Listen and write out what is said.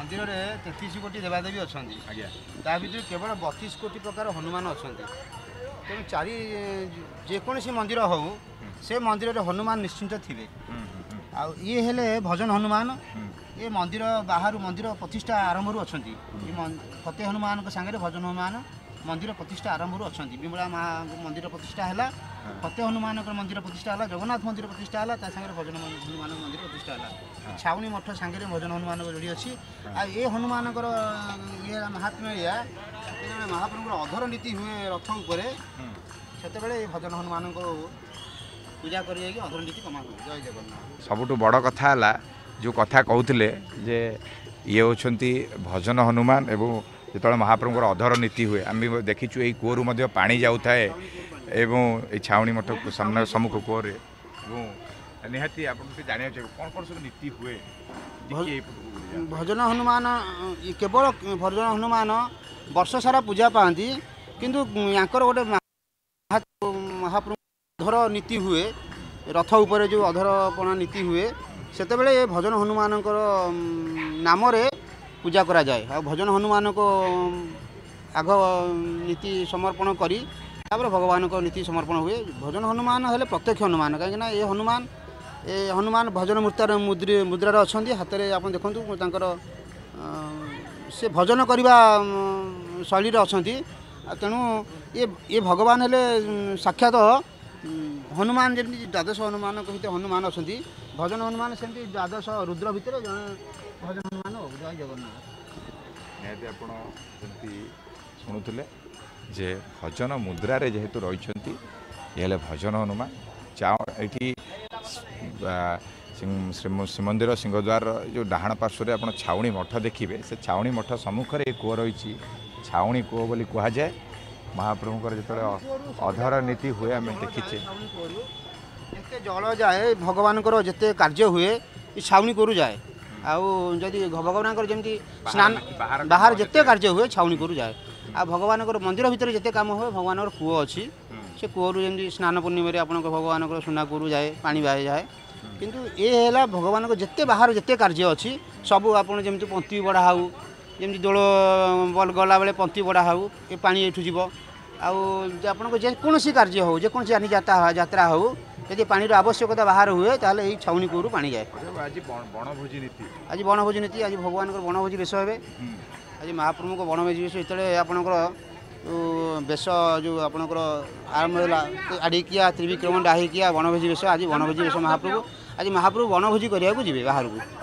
मंदिर में 33 कोटी देवादेवी अच्छा ता भर केवल 32 कोटी प्रकार हनुमान अच्छा तेनाली चारि जेकोसी मंदिर हो से मंदिर में हनुमान निश्चिंत थे ये हेले भजन हनुमान ये मंदिर बाहर मंदिर प्रतिष्ठा आरंभ अच्छा फतेह हनुमान सांगे भजन हनुमान मंदिर प्रतिष्ठा आरंभ अच्छा विमला माँ मंदिर प्रतिष्ठा है फतेह हनुमान मंदिर प्रतिष्ठा है जगन्नाथ मंदिर प्रतिष्ठा है तांगे भजन हनुमान मंदिर प्रतिष्ठा है छावनी मठ सांगे भजन हनुमान जोड़ी अच्छी आ ये हनुमान ये महात्म्य या महाप्रभुर अधर नीति हुए रथ उपर से भजन हनुमान पूजा करें अधर नीति कमा जय जगन्नाथ सबुठ बड़ कथा जो कथा कहते जे ये होती भजन हनुमान एवं जिते महाप्रभुर अधर नीति हुए आम देखीचु यही कूर पा जाए ये छावनी मठ सम्मुख कूर निहाती जाना चाहिए कौन कौन सब नीति हुए भजन हनुमान केवल भजन हनुमान वर्ष सारा पूजा पाती किंतु यांकर गोटे महाप्रभु अधर नीति हुए रथ उपर जो अधरपणा नीति हुए सेतेबेले ये भजन हनुमान नाम पूजा करा जाए आ भजन हनुमान को आग नीति समर्पण करी भगवान को नीति समर्पण हुए भजन हनुमान हेले प्रत्यक्ष हनुमान कहीं ये हनुमान भजन मुद्रार मुद्रार अच्छा हाथ में आप देखूँ से भजन करने शैली अच्छा तेणु ये भगवान हेले साक्षात हनुमान जमी द्वादश हनुमान भर हनुमान अच्छा भजन हनुमान से द्वादश रुद्र भर जो भजन हनुमान जय जगन्नाथ निपति शुणुले जे भजन मुद्रार जेहेतु रही ये भजन हनुमान ये श्रीमंदिर सिंहद्वार जो डाहाण पार्श्वर आप छाउणी मठ देखिए से छाउणी मठ सम्मुख में कूह रही छाउणी कूह बोली कहुए महाप्रभुकर जो अधर नीति हुए आम देखीचे जिते जल जाए भगवान जिते कार्य हुए ये छाउनी करू जाए आदि भगवान जमी स्नान बाहर जिते कार्य हुए छाउनी करू जाए आ भगवान मंदिर भितर जिते काम हुए भगवान कूह अच्छी से कूहर जमी स्नान पूर्णिम आप भगवान सुना कूर जाए पानी बाहे जाए किंतु ये भगवान जिते बाहर जिते कार्य अच्छी सबू आप जमी पंथी बड़ा हो जमी दोल गला बेले पंथी बड़ा हो ये पानी एठू जीव आपसी कार्य हो जेको जत्रा हो यदि पानी आवश्यकता बाहर हुए ताले ये छाउनी कूर पानी जाए आज बनभोजी नीति आज भगवान बनभोजी बेश हे आज महाप्रभु को बनभोजी बेश जितने आप बेश जो आप आरंभ है आडिकिया त्रिविक्रम डाहिकिया बनभोजी बेश आज बनभोजी बेश महाप्रभु आज महाप्रभु बनभोजी करने को जी बाहर को